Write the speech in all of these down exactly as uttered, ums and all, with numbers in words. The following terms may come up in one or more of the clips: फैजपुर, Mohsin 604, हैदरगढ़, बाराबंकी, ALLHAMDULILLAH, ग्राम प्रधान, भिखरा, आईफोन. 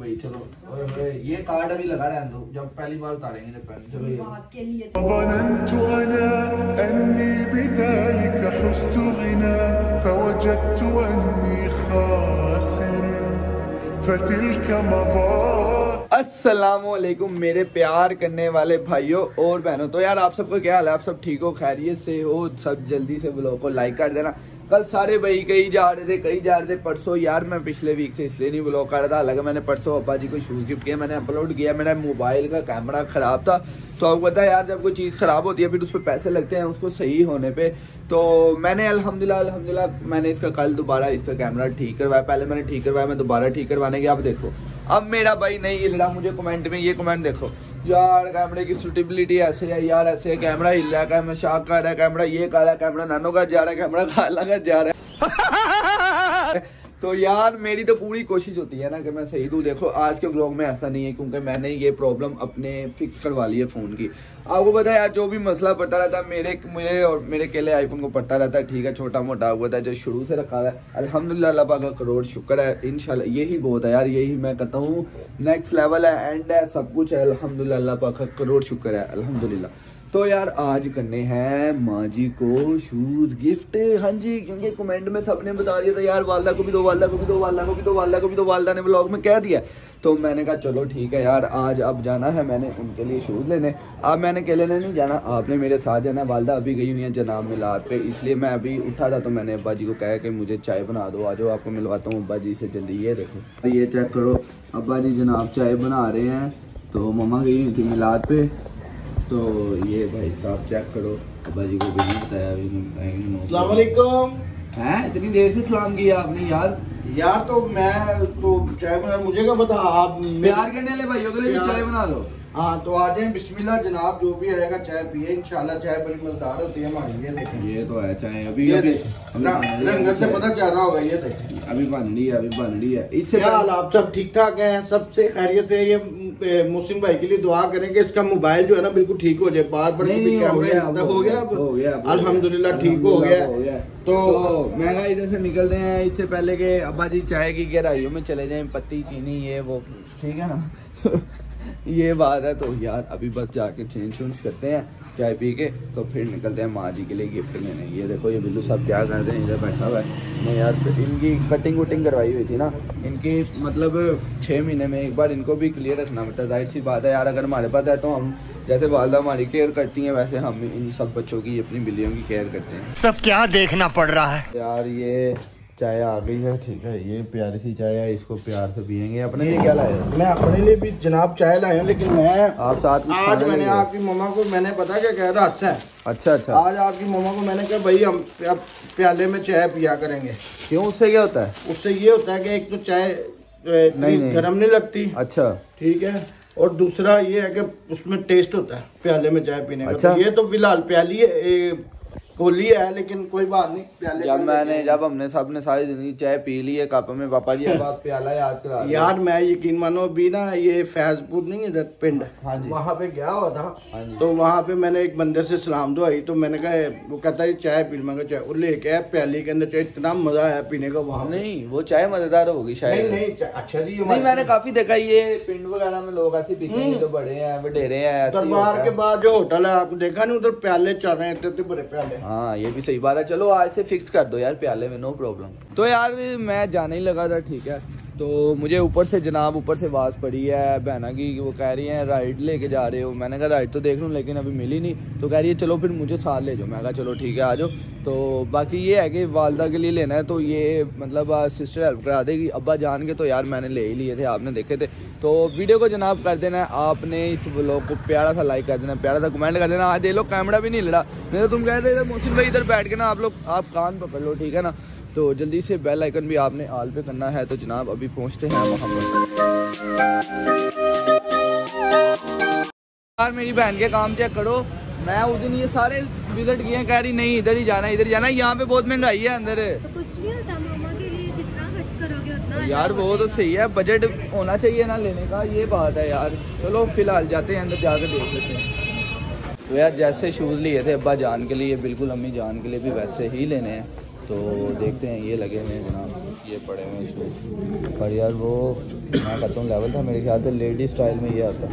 भाई चलो ये कार्ड अभी लगा रहे हैं दो, जब पहली बार उतारेंगे पेन। चलो ये आपके लिए अस्सलामुअलैकुम मेरे प्यार करने वाले भाइयों और बहनों। तो यार आप सबको क्या हाल है, आप सब ठीक हो, खैरियत से हो? सब जल्दी से ब्लॉग को लाइक कर देना। कल सारे भाई कहीं जा रहे थे कहीं जा रहे थे परसों यार मैं पिछले वीक से इसलिए नहीं ब्लॉग कर रहा था। हालांकि मैंने परसों अब्बा जी को शूज़ गिफ्ट किया, मैंने अपलोड किया। मेरा मोबाइल का कैमरा ख़राब था, तो आपको पता है यार जब कोई चीज़ ख़राब होती है फिर उस पर पैसे लगते हैं उसको सही होने पे। तो मैंने अल्हम्दुलिल्लाह अल्हम्दुलिल्लाह मैंने इसका कल दोबारा इसका कैमरा ठीक करवाया। पहले मैंने ठीक करवाया, मैं दोबारा ठीक करवाने गया। आप देखो अब मेरा भाई नहीं हिल रहा। मुझे कमेंट में ये कमेंट देखो यार कैमरे की सूटेबिलिटी ऐसे है यार, ऐसे है, कैमरा हिल रहा है, कैमरा शार्क कर रहा है, कैमरा ये कर रहा है, कैमरा नानो का जा रहा है, कैमरा खाला का जा रहा है। तो यार मेरी तो पूरी कोशिश होती है ना कि मैं सही दूँ। देखो आज के व्लॉग में ऐसा नहीं है क्योंकि मैंने ये प्रॉब्लम अपने फिक्स करवा ली है फ़ोन की। आपको पता है यार जो भी मसला पड़ता रहता है मेरे मेरे और मेरे केले आईफोन को पड़ता रहता है, ठीक है, छोटा मोटा। आपको पता है जो शुरू से रखा हुआ है अल्हम्दुलिल्लाह अल्लाह पाक का करोड़ शुक्र है। इंशाल्लाह यही बहुत है यार, यही मैं कहता हूँ नेक्स्ट लेवल है, एंड है, सब कुछ है। अल्हम्दुलिल्लाह अल्लाह पाक का करोड़ शुक्र है अल्हम्दुलिल्लाह। तो यार आज करने हैं माँ जी को शूज़ गिफ्ट। हाँ जी, क्योंकि कमेंट में सबने बता दिया था यार वालदा को भी दो, वालदा को भी दो, वालदा को भी दो, वालदा को भी दो, वालदा ने व्लॉग में कह दिया। तो मैंने कहा चलो ठीक है यार, आज अब जाना है मैंने उनके लिए शूज़ लेने। अब मैंने अकेले नहीं जाना, आपने मेरे साथ जाना। वालदा अभी गई हुई है जनाब मिलाद पे, इसलिए मैं अभी उठा था तो मैंने अब्बा जी को कहा कि मुझे चाय बना दो, आ जाओ आपको मिलवाता हूँ अब्बा जी से जल्दी। ये देखो ये चेक करो, अब्बा जी जनाब चाय बना रहे हैं। तो ममा गई हुई थी मिलाद पे, तो ये भाई साहब चेक करो अब्बा जी को भी नहीं बताया अभी नहीं। अस्सलाम वालेकुम। हैं इतनी देर से सलाम किया आपने यार? यार तो मैं तो चाय बना, मुझे क्या पता आप प्यार करने वाले भाइयों के लिए भी चाय बना लो। हाँ तो आ जाए बिस्मिल्लाह जनाब, जो भी आएगा चाय पिए इंशाल्लाह। चाय बड़ी मजेदार होती है हमारी। ये देखें ये तो है चाय, अभी रंगत से पता चल रहा होगा। ये देखें अभी बन रही है, अभी बन रही है। इससे आप सब ठीक ठाक हैं, सबसे खैरियत से? ये मोहसिन भाई के लिए दुआ करें कि इसका मोबाइल जो है ना बिल्कुल ठीक हो जाए। बार बार हो गया, अल्हम्दुलिल्लाह ठीक हो गया। तो महंगा इधर से निकलते हैं, इससे पहले कि अब्बा जी चाय की गहराइयों में चले जाएं, पत्ती चीनी ये वो, ठीक है ना, ये बात है। तो यार अभी बस जाके चेंज चूंज करते हैं चाय पी के, तो फिर निकलते हैं माँ जी के लिए गिफ्ट लेने। ये देखो ये बिल्लू साहब क्या कर रहे हैं, इधर बैठा हुआ है। नहीं यार इनकी कटिंग वटिंग करवाई हुई थी ना इनकी, मतलब छः महीने में एक बार इनको भी क्लियर रखना पड़ता है। जाहिर सी बात है यार, अगर हमारे पास है तो हम जैसे वालदा हमारी केयर करती हैं वैसे हम इन सब बच्चों की अपनी बिल्लियों की केयर करते हैं। सब क्या देखना पड़ रहा है यार। ये चाय आ गई है, ठीक है, ये प्यारी सी चाय है, इसको प्यार से पियेंगे। अपने लिए क्या लाए हो? मैं अपने लिए भी जनाब चाय लाया हूँ, लेकिन मैं आप साथ आज मैंने आपकी मम्मा को मैंने पता क्या कह रहा है। अच्छा अच्छा, आज आपकी मम्मा को मैंने कहा भाई हम प्याले में चाय पिया करेंगे। क्यों? उससे क्या होता है? उससे ये होता है कि एक तो चाय गर्म नहीं लगती, अच्छा ठीक है, और दूसरा ये है कि उसमें टेस्ट होता है प्याले में चाय पीने का। ये तो फिलहाल प्याली गोली है, लेकिन कोई बात नहीं प्याले। जब मैंने जब हमने सब ने सारी जिंदगी चाय पी ली है कप में, पापा जी अब आप प्याला याद करा रहे। यार मैं यकीन मानो अभी ना ये फैजपुर नहीं है पिंड, हाँ जी, वहाँ पे गया हुआ था। तो वहाँ पे मैंने एक बंदे से सलाम दुआई, तो मैंने कहा वो कहता है चाय पी लूंगा चाय, और लेके आया प्याली के अंदर चाय, इतना मजा आया पीने का। वहाँ नहीं वो चाय मजेदार होगी शायद। नहीं अच्छा जी, मैंने काफी देखा ये पिंड वगैरह में लोग ऐसे पीते हैं, जो बड़े हैं वडेरे हैं। दरबार के बाद जो होटल है आपने देखा नहीं, उधर प्याले चल रहे हैं, इतने बड़े प्याले। हाँ ये भी सही बात है, चलो आज से फिक्स कर दो यार प्याले में, नो प्रॉब्लम। तो यार मैं जाने ही लगा था, ठीक है, तो मुझे ऊपर से जनाब ऊपर से आवाज़ पड़ी है बहना की, वो कह रही हैं राइड लेके जा रहे हो। मैंने कहा राइड तो देख लूँ लेकिन अभी मिली नहीं, तो कह रही है चलो फिर मुझे साथ ले जाओ। मैं कहा चलो ठीक है आ जाओ। तो बाकी ये है कि वालदा के लिए लेना है तो ये मतलब सिस्टर हेल्प करा देगी। अब्बा जान के तो यार मैंने ले ही लिए थे, आपने देखे थे। तो वीडियो को जनाब कर देना, आपने इस व्लॉग को प्यारा सा लाइक कर देना, प्यारा सा कमेंट कर देना। आज ये लोग कैमरा भी नहीं लड़ा, नहीं तो तुम कह रहे थे मोहसिन भाई इधर बैठ के ना आप लोग आप कान पकड़ लो, ठीक है ना। तो जल्दी से बेल आइकन भी आपने ऑल पे करना है। तो जनाब अभी पहुंचते हैं वहाँ पर। यार मेरी बहन के काम चेक करो, मैं उस दिन ये सारे विजिट किए, कह रही नहीं इधर ही जाना इधर जाना, यहाँ पे बहुत महंगाई है अंदर। तो कुछ नहीं होता मामा के लिए, जितना खर्च करोगे उतना यार वो तो सही है, बजट होना चाहिए ना लेने का, ये बात है यार। चलो फिलहाल जाते हैं अंदर, जाकर देख लेते हैं। तो यार जैसे शूज़ लिए थे अब्बा जान के लिए बिल्कुल अम्मी जान के लिए भी वैसे ही लेने हैं, तो देखते हैं ये लगे हुए हैं जनाब। ये पड़े हुए शूज़, पर यार वो मैं कहता हूँ लेवल था मेरे ख्याल से लेडी स्टाइल में ये आता,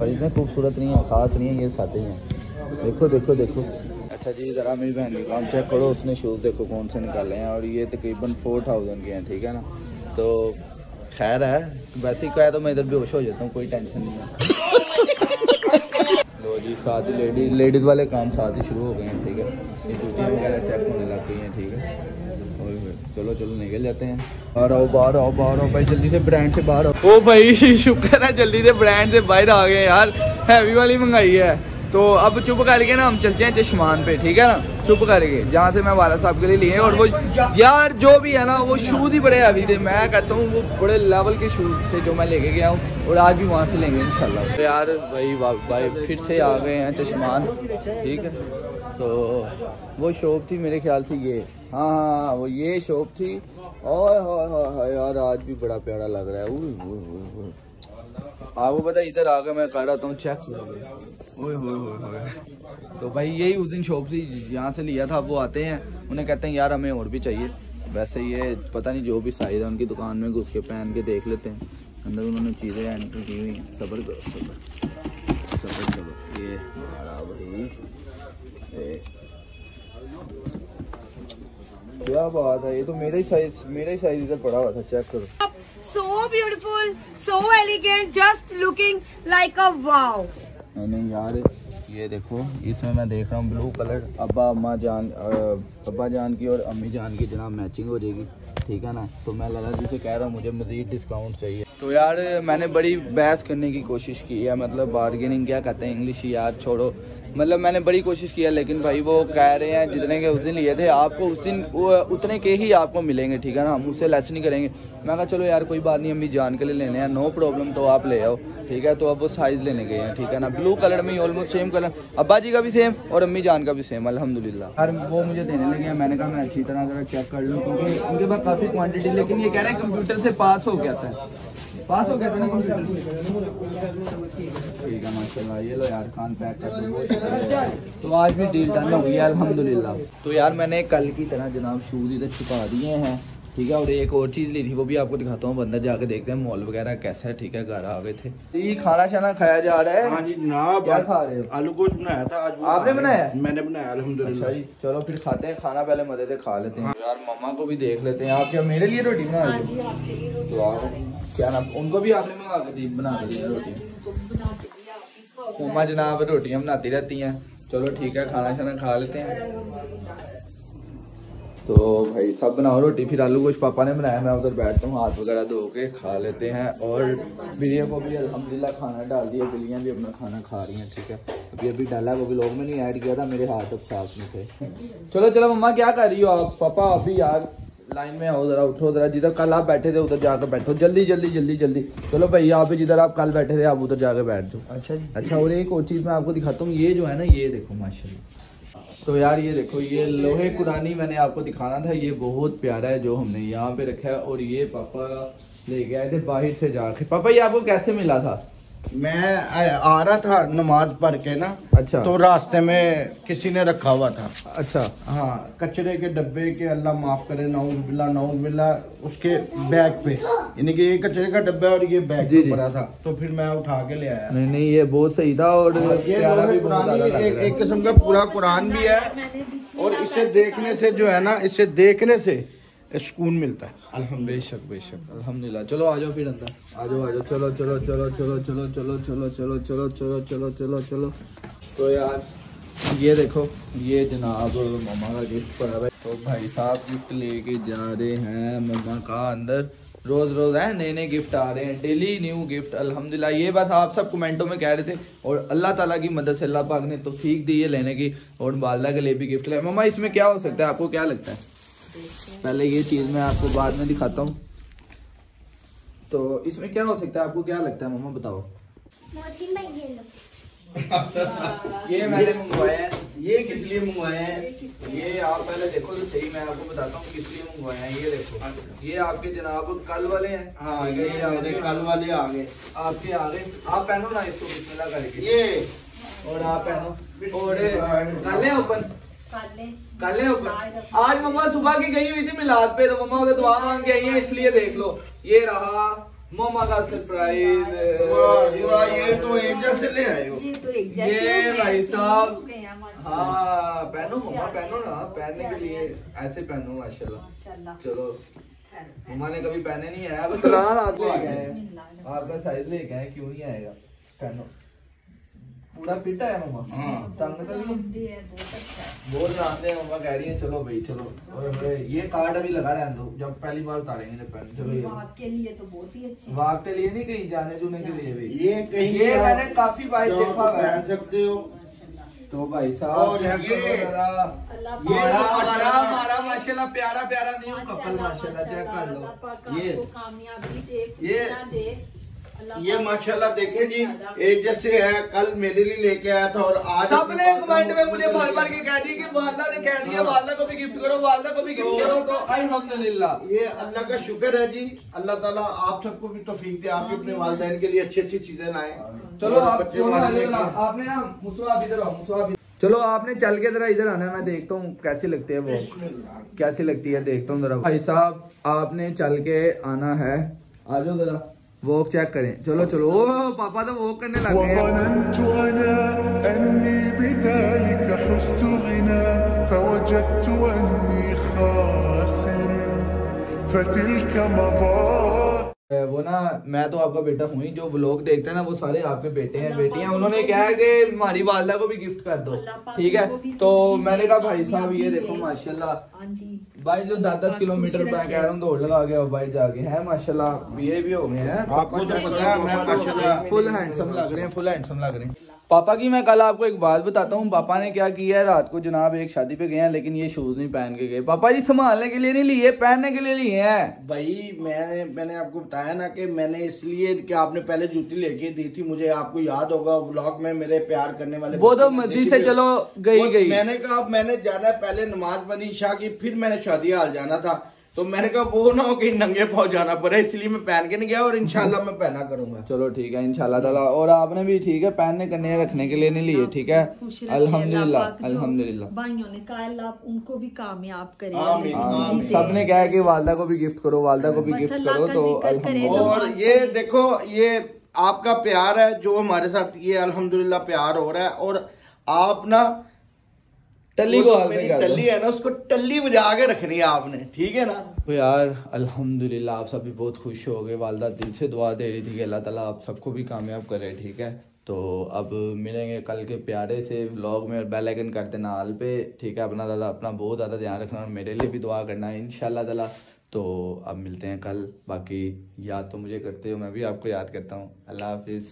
पर इतने खूबसूरत नहीं है, ख़ास नहीं है, ये सादे ही हैं। देखो देखो देखो। अच्छा जी ज़रा मेरी बहन के काम चेक करो, उसने शूज़ देखो कौन से निकाले हैं, और ये तकरीबन फोर थाउजेंड के हैं, ठीक है ना। तो खैर है, वैसे ही कहा तो मैं इधर बेहोश हो जाता हूँ, कोई टेंशन नहीं है। लो जी साथ ही लेडी लेडीज़ वाले काम साथ ही शुरू हो गए हैं, ठीक है। ये टूटियाँ वगैरह चेक होने लग गई हैं, ठीक है। और चलो चलो निकल जाते हैं। और आओ बाहर आओ बाहर आओ भाई, जल्दी से ब्रांड से बाहर आओ। ओ भाई शुक्र है जल्दी से ब्रांड से बाहर आ गए यार, हैवी वाली मंगाई है। तो अब चुप करके ना हम चलते हैं चश्मान पे, ठीक है ना, चुप करके, जहाँ से मैं वाला साहब के लिए लिए। और वो यार जो भी है ना वो शूज़ ही बड़े हैवी थे, मैं कहता हूँ वो बड़े लेवल के शूज़ से जो मैं लेके गया हूँ, और आज भी वहाँ से लेंगे इंशाल्लाह। तो यार भाई भाई फिर से आ गए हैं चश्मान, ठीक है। तो वो शॉप थी मेरे ख्याल से ये, हाँ हाँ वो ये शॉप थी। और हाँ यार आज भी बड़ा प्यारा लग रहा है। आपको पता इधर आ गए, मैं कह रहा हूँ चेक ओए होए होए। तो भाई यही उस दिन शॉप थी यहाँ से लिया था। वो आते हैं, उन्हें कहते हैं यार हमें और भी चाहिए। वैसे ये पता नहीं जो भी साइज़ है उनकी दुकान में घुस के पहन के देख लेते हैं। अंदर उन्होंने चीज़ें एंटर की हुई हैं। सबर करो सबर सबर सबर। ये हमारा भाई क्या बात है, ये तो मेरा ही साइज मेरा ही साइज इधर पड़ा हुआ था। चेक करो, so beautiful so elegant, just looking like a wow. नहीं यार ये देखो, इसमें मैं देख रहा हूँ ब्लू कलर। अब्बा अम्मा जान अब्बा जान की और अम्मी जान की जनाब मैचिंग हो जाएगी, ठीक है ना। तो मैं लला जी से कह रहा हूँ मुझे मज़ीद डिस्काउंट चाहिए। तो यार मैंने बड़ी बहस करने की कोशिश की है, मतलब बारगेनिंग क्या कहते हैं इंग्लिश, याद छोड़ो, मतलब मैंने बड़ी कोशिश की है। लेकिन भाई वो कह रहे हैं जितने के उस दिन लिए थे आपको उस दिन उतने के ही आपको मिलेंगे, ठीक है ना, हम उससे लेस नहीं करेंगे। मैं कहा चलो यार कोई बात नहीं, अम्मी जान के लिए लेने हैं, नो प्रॉब्लम, तो आप ले आओ, ठीक है। तो अब वो साइज़ लेने गए हैं, ठीक है ना, ब्लू कलर में ऑलमोस्ट सेम कलर, अब्बा जी का भी सेम और अम्मी जान का भी सेम, अल्हम्दुलिल्लाह। यार वो मुझे देने लगे हैं, मैंने कहा मैं अच्छी तरह जरा चेक कर लूँ, क्योंकि उनके पास काफ़ी क्वान्टिटी। लेकिन ये कह रहे हैं कंप्यूटर से पास हो गया था, पास हो गया था ना कंप्यूटर से, ठीक है माशाल्लाह। ये लो यार खान पैक कर। तो आज भी डील डन हो गई है अल्हम्दुलिल्लाह। तो यार मैंने कल की तरह जनाब शूज़ इधर छिपा दिए हैं, ठीक है। और एक और चीज़ ली थी, वो भी आपको दिखाता हूँ, अंदर जाके देखते हैं मॉल वगैरह कैसा है, ठीक है। घर आ गए थे, ये खाना शाना खाया जा रहा है। हाँ जी जनाब, क्या खा रहे हो? आलू गोश्त बनाया था आज। आपने बनाया? मैंने बनाया अल्हम्दुलिल्लाह। अच्छा जी चलो फिर खाते हैं खाना, पहले मजे से खा लेते हैं। यार मम्मा को भी देख लेते हैं। आप क्या मेरे लिए रोटी बना रही हो? तो आप क्या नाम, उनको भी आपने मंगा के दी बना दी रोटी? मम्मा जनाब रोटियाँ बनाती रहती हैं। चलो ठीक है खाना शाना खा लेते हैं। तो भाई सब बनाओ रोटी, फिर आलू गोश्त पापा ने बनाया, मैं उधर बैठता हूँ, हाथ वगैरह धो के खा लेते हैं। और बिल्लियों को भी अल्हम्दुलिल्लाह खाना डाल दिया, बिल्लियाँ भी अपना खाना खा रही हैं, ठीक है। अभी अभी डाला, वो भी लोग में नहीं ऐड किया था, मेरे हाथ अब साफ में थे। चलो चलो मम्मा क्या कर रही हो आप? पापा आप भी यार लाइन में आओ जरा, उठो जरा, जिधर कल आप बैठे थे उधर जाकर बैठो, जल्दी जल्दी जल्दी जल्दी। चलो भाई यहाँ पे जिधर आप कल बैठे थे आप उधर जाकर बैठ जाओ। अच्छा जी अच्छा। और एक और चीज़ मैं आपको दिखाता हूँ, ये जो है ना, ये देखो माशाल्लाह। तो यार ये देखो, ये लोहे कुरानी मैंने आपको दिखाना था, ये बहुत प्यारा है जो हमने यहाँ पे रखा है। और ये पापा ले गए थे बाहर से जाके। पापा ये आपको कैसे मिला था? मैं आ रहा था नमाज पढ़ के ना, अच्छा, तो रास्ते में किसी ने रखा हुआ था, अच्छा हाँ, कचरे के डब्बे के, अल्लाह माफ करे, नाउज बिल्ला नाउज बिल्ला, उसके बैग पे, यानी कि ये कचरे का डब्बा और ये बैग पे पड़ा था, तो फिर मैं उठा के ले आया। नहीं नहीं ये बहुत सही था। और ये एक किस्म का पूरा कुरान भी है, और इसे देखने से जो है ना, इसे देखने से सुकून मिलता है अल्हम्दुलिल्लाह। बेशक बेशक अल्हम्दुलिल्लाह। चलो आ जाओ फिर अंदर, आ जाओ आ जाओ। चलो चलो चलो चलो चलो चलो चलो चलो चलो चलो चलो चलो चलो। तो यार ये देखो, ये जनाब मम्मा का गिफ्ट पड़ा है। तो भाई साहब गिफ्ट लेके जा रहे हैं मम्मा का अंदर। रोज़ रोज़ है नए नए गिफ्ट आ रहे हैं, डेली न्यू गिफ्ट अल्हम्दुलिल्लाह। ये बस आप सब कमेंटों में कह रहे थे, और अल्लाह ताला की मदद से अल्लाह पाक ने तौफीक दी है लेने की, और वालदा के लिए भी गिफ्ट लाए। मम्मा इसमें क्या हो सकता है, आपको क्या लगता है? पहले ये चीज़ मैं आपको बाद में दिखाता हूँ। तो इसमें क्या हो सकता है, आपको क्या लगता है मम्मा? बताओ। मोहसिन भाई ये लो। ये मैंने मंगवाया है। ये किस लिए मंगवाया है? ये आप पहले देखो तो सही, मैं आपको बताता हूँ किस लिए मंगवाया है। ये देखो, ये आपके जनाब कल वाले हैं। हाँ ये आपके कल वाले आ गए, आपके आ गए। आप पहनो ना इसको बिस्मिल्लाह करके, ये और आप पहनो। और कर ले ओपन। कर ले ऊपर। आज मम्मा सुबह की गई हुई थी मिलाद पे, तो मम्मा उसे दुआ मांग के आई है, इसलिए देख लो ये रहा मम्मा का सरप्राइज। ये तो एक जैसे ले आए हो, ये तो एक जैसे ये भाई साहब। हाँ पहनो मम्मा, पहनो ना, पहनने के लिए ऐसे पहनो माशाल्लाह। चलो मम्मा ने कभी पहने नहीं आया, अब आपका साइज ले गए, क्यों नहीं आएगा, पहनो। पूरा फिट है मम्मा, तंग तो नहीं है, बहुत अच्छा है। बोल रहा है मम्मा, कह रही है चलो भाई चलो। और ये कार्ड अभी लगा रहने दो, जब पहली बार उतारेंगे तो चलो। ये वाक के लिए तो बहुत ही अच्छे, वाक के लिए नहीं कहीं जाने जुने के लिए भी। ये कहीं ये मैंने काफी बार देखा है, पहन सकते हो। तो भाई साहब हमारा हमारा माशाल्लाह प्यारा प्यारा न्यू कपल माशाल्लाह, चेक कर लो। ये कामयाबी दे ये माशाल्लाह। देखे जी एक जैसे है, कल मेरे लिए लेके आया था और आज सबने कमेंट में मुझे भर भर के कह दी कि वालदा ने कह दिया वालदा को भी गिफ्ट करो, वालदा को भी गिफ्ट करो। तो अल्हम्दुलिल्लाह ये अल्लाह का शुक्र है जी। अल्लाह ताला आप सबको भी तौफीक दे, आप भी अपने वालदैन के लिए अच्छी अच्छी चीजें लाए। चलो आपने ना मुसवा इधर आओ, मुसवा चलो आपने चल के जरा इधर आना, मैं देखता हूँ कैसी लगती है वो, कैसी लगती है देखता हूँ जरा। भाई साहब आपने चल के आना है, आ जाओ जरा वॉक चेक करें। चलो चलो ओ, पापा तो वॉक करने लग गए। वो ना मैं तो आपका बेटा हूँ ही, जो व्लॉग देखते हैं ना वो सारे आपके बेटे हैं बेटियां। उन्होंने कहा है कि हमारी वालदा को भी गिफ्ट कर दो, ठीक है। तो मैंने कहा भाई साहब ये देखो माशाल्लाह भाई, जो दस दस किलोमीटर मैं कह रहा हूँ दौड़ लगा गया भाई जाके है माशाल्लाह। ये भी हो गए हैं आपको तो पता है, मैं माशाल्लाह फुल हैंडसम लग रहे हैं, फुल हैंडसम लग रहे हैं पापा की। मैं कल आपको एक बात बताता हूँ, पापा ने क्या किया है, रात को जनाब एक शादी पे गए हैं, लेकिन ये शूज नहीं पहन के गए। पापा जी संभालने के लिए नहीं लिए, पहनने के लिए लिए हैं भाई। मैंने मैंने आपको बताया ना कि मैंने इसलिए कि आपने पहले जूती लेके दी थी मुझे, आपको याद होगा व्लॉग में, मेरे प्यार करने वाले वो तो मर्जी से चलो गई गई। मैंने कहा मैंने जाना है, पहले नमाज पढ़ी ईशा की, फिर मैंने शादी हाल जाना था, तो मैंने कहा वो ना हो कहीं नंगे पाँव जाना पड़े, इसलिए मैं पहन के नहीं गया। और इंशाल्लाह मैं पहना करूंगा। चलो ठीक है इंशाल्लाह ताला। और आपने भी ठीक है, पहनने करने रखने के लिए नहीं लिए, ठीक है अल्हम्दुलिल्लाह अल्हम्दुलिल्लाह। भाइयों ने कहा अल्लाह उनको भी कामयाब करे, सबने कहा कि वालदा को भी गिफ्ट करो, वालदा को भी गिफ्ट करो। तो अल्हम्दुलिल्लाह और ये देखो ये आपका प्यार है जो हमारे साथ ये अल्हम्दुलिल्लाह प्यार हो रहा है। और आप ना टल्ली को मेरी टल्ली है ना, उसको टल्ली बजा के रखनी है आपने, ठीक है ना। तो यार अल्हम्दुलिल्लाह आप सब भी बहुत खुश हो गए, वालदा दिल से दुआ दे रही थी कि अल्लाह ताला आप सबको भी कामयाब करे, ठीक है। तो अब मिलेंगे कल के प्यारे से व्लॉग में, और बेल आइकन करते ना आल पे, ठीक है। अपना दादा अपना बहुत ज़्यादा ध्यान रखना और मेरे लिए भी दुआ करना इंशाल्लाह ताला। तो अब मिलते हैं कल, बाकी याद तो मुझे करते हो, मैं भी आपको याद करता हूँ। अल्लाह हाफिज़।